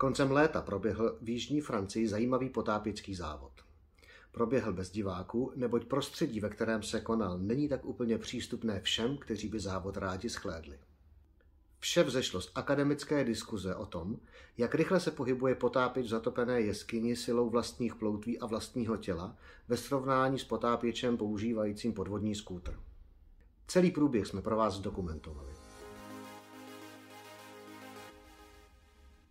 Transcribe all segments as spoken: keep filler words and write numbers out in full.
Koncem léta proběhl v jižní Francii zajímavý potápěčský závod. Proběhl bez diváků, neboť prostředí, ve kterém se konal, není tak úplně přístupné všem, kteří by závod rádi shlédli. Vše vzešlo z akademické diskuze o tom, jak rychle se pohybuje potápěč v zatopené jeskyni silou vlastních ploutví a vlastního těla ve srovnání s potápěčem používajícím podvodní skútr. Celý průběh jsme pro vás dokumentovali.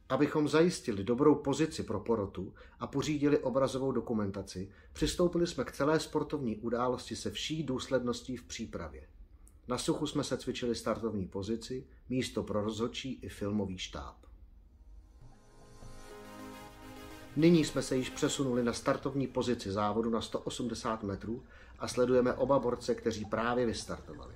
Abychom zajistili dobrou pozici pro porotu a pořídili obrazovou dokumentaci, přistoupili jsme k celé sportovní události se vší důsledností v přípravě. Na suchu jsme se cvičili startovní pozici, místo pro rozhodčí i filmový štáb. Nyní jsme se již přesunuli na startovní pozici závodu na sto osmdesát metrů a sledujeme oba borce, kteří právě vystartovali.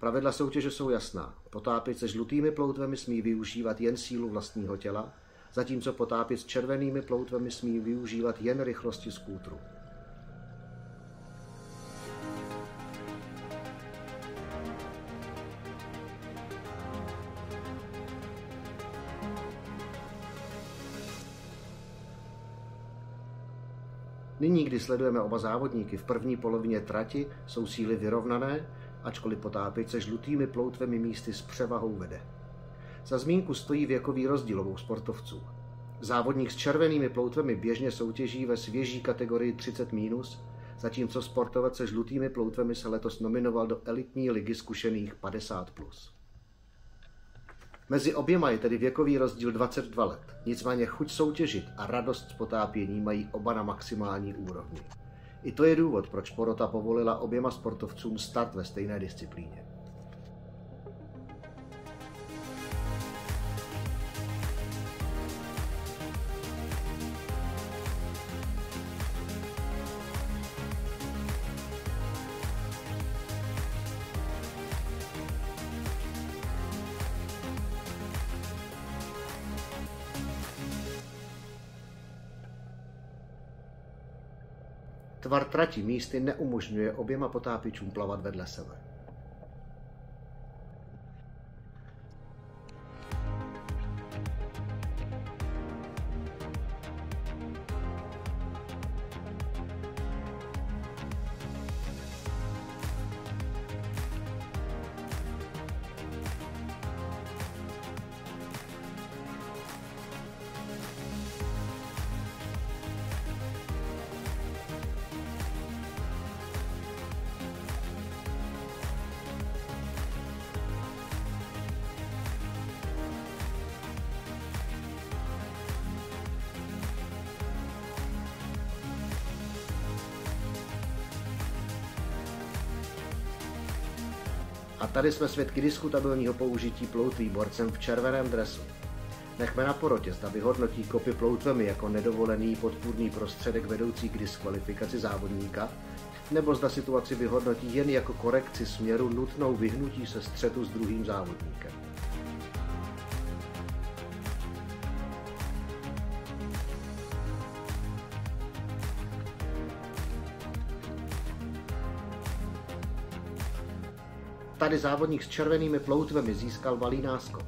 Pravidla soutěže jsou jasná. Potápěč se žlutými ploutvemi smí využívat jen sílu vlastního těla, zatímco potápěč s červenými ploutvemi smí využívat jen rychlosti skútru. Nyní, kdy sledujeme oba závodníky v první polovině trati, jsou síly vyrovnané, ačkoliv potápěč se žlutými ploutvemi místy s převahou vede. Za zmínku stojí věkový rozdíl obou sportovců. Závodník s červenými ploutvemi běžně soutěží ve svěží kategorii třicet minus, zatímco sportovec se žlutými ploutvemi se letos nominoval do elitní ligy zkušených padesát plus. Mezi oběma je tedy věkový rozdíl dvacet dva let, nicméně chuť soutěžit a radost z potápění mají oba na maximální úrovni. I to je důvod, proč porota povolila oběma sportovcům start ve stejné disciplíně. Tvar trati místy neumožňuje oběma potápěčům plavat vedle sebe. A tady jsme svědky diskutabilního použití ploutví borcem v červeném dresu. Nechme na porotě, zda vyhodnotí kopy ploutvemi jako nedovolený podpůrný prostředek vedoucí k diskvalifikaci závodníka, nebo zda situaci vyhodnotí jen jako korekci směru nutnou vyhnutí se střetu s druhým závodníkem. Tady závodník s červenými ploutvemi získal malý náskok.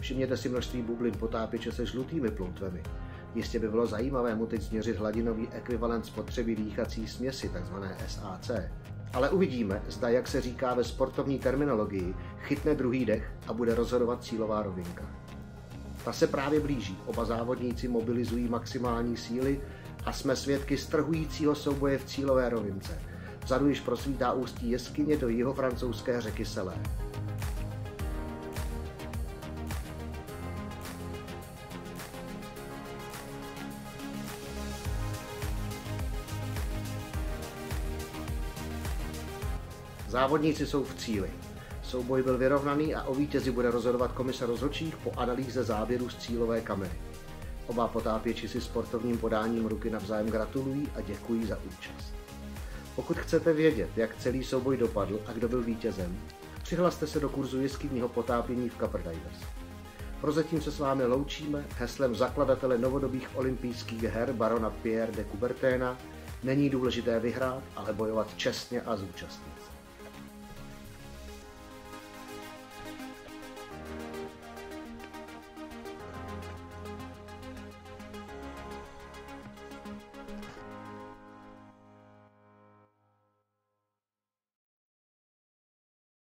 Všimněte si množství bublin potápěče se žlutými ploutvemi. Jistě by bylo zajímavé mu teď změřit hladinový ekvivalent spotřeby dýchací směsi, tzv. S A C. Ale uvidíme, zda, jak se říká ve sportovní terminologii, chytne druhý dech a bude rozhodovat cílová rovinka. Ta se právě blíží, oba závodníci mobilizují maximální síly a jsme svědky strhujícího souboje v cílové rovince. Vzadu již prosvítá ústí jeskyně do jihofrancouzské řeky Selé. Závodníci jsou v cíli. Souboj byl vyrovnaný a o vítězi bude rozhodovat komise rozhodčích po analýze záběrů z cílové kamery. Oba potápěči si sportovním podáním ruky navzájem gratulují a děkují za účast. Pokud chcete vědět, jak celý souboj dopadl a kdo byl vítězem, přihlaste se do kurzu jeskynního potápění v Kapr Divers. Prozatím se s vámi loučíme heslem zakladatele novodobých olympijských her barona Pierre de Coubertina: není důležité vyhrát, ale bojovat čestně a zúčastnit.